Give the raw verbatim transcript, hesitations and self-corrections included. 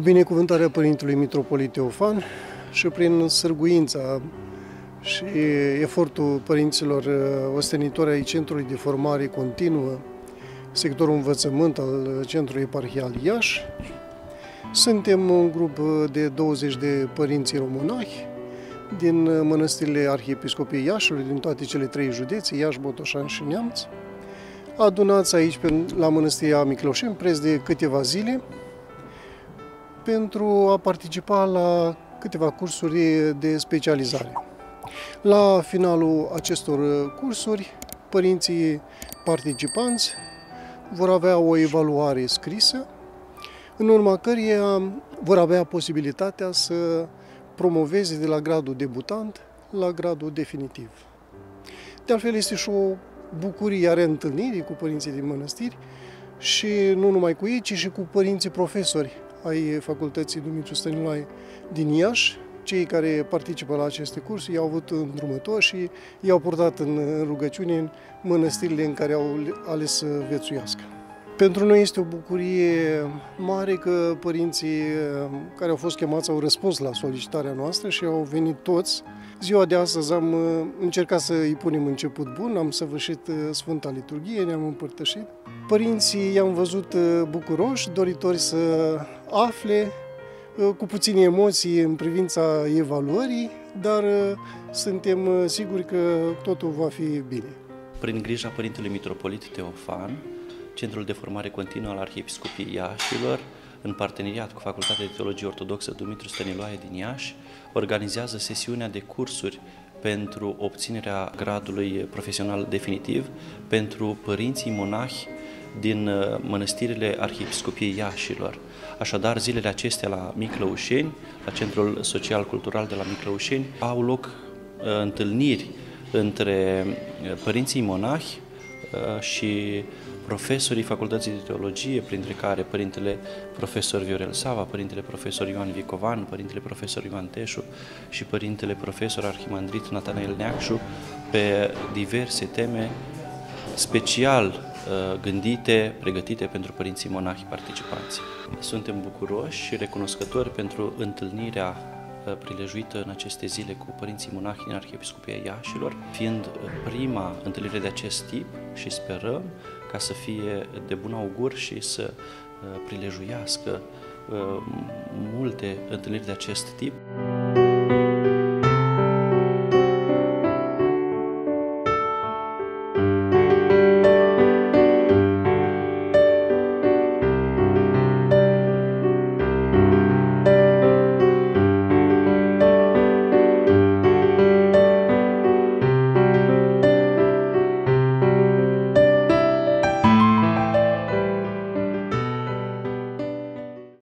cu binecuvântarea Părintelui Mitropolit Teofan și prin sârguința și efortul părinților ostenitori ai Centrului de Formare Continuă, sectorul învățământ al Centrului Eparhial Iași, suntem un grup de douăzeci de părinți românahi din mănăstirile Arhiepiscopiei Iașului, din toate cele trei județe, Iași, Botoșani și Neamț, adunați aici la Mănăstirea Miclăușeni preț de câteva zile pentru a participa la câteva cursuri de specializare. La finalul acestor cursuri, părinții participanți vor avea o evaluare scrisă, în urma căreia vor avea posibilitatea să promoveze de la gradul debutant la gradul definitiv. De altfel, este și o bucurie a reîntâlnirii cu părinții din mănăstiri și nu numai cu ei, ci și cu părinții profesori ai Facultății Dumitru Stăniloae din Iași. Cei care participă la aceste cursuri i-au avut îndrumători și i-au purtat în rugăciune în mănăstirile în care au ales să viețuiască. Pentru noi este o bucurie mare că părinții care au fost chemați au răspuns la solicitarea noastră și au venit toți. Ziua de astăzi am încercat să îi punem început bun, am săvârșit Sfânta Liturghie, ne-am împărtășit. Părinții i-am văzut bucuroși, doritori să afle, cu puține emoții în privința evaluării, dar suntem siguri că totul va fi bine. Prin grija Părintelui Mitropolit Teofan, Centrul de Formare Continuă al Arhiepiscopiei Iașilor, în parteneriat cu Facultatea de Teologie Ortodoxă Dumitru Stăniloae din Iași, organizează sesiunea de cursuri pentru obținerea gradului profesional definitiv pentru părinții monahi din mănăstirile Arhiepiscopiei Iașilor. Așadar, zilele acestea la Miclăușeni, la Centrul Social-Cultural de la Miclăușeni, au loc întâlniri între părinții monahi și profesorii Facultății de Teologie, printre care Părintele Profesor Viorel Sava, Părintele Profesor Ioan Vicovan, Părintele Profesor Ioan Teșu și Părintele Profesor Arhimandrit Natanael Neacșu, pe diverse teme special gândite, pregătite pentru părinții monahi participanți. Suntem bucuroși și recunoscători pentru întâlnirea prilejuită în aceste zile cu părinții monahi din Arhiepiscopia Iașilor, fiind prima întâlnire de acest tip și sperăm ca să fie de bun augur și să prilejuiască multe întâlniri de acest tip.